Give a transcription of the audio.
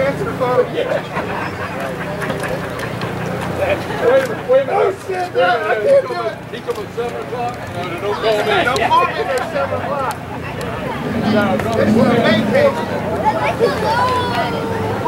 answer, folks. Wait a minute. Oh, shit, no, I can't do it. He come at 7 o'clock? No, don't call me. Don't call me at 7 o'clock. No, no. This is the main page.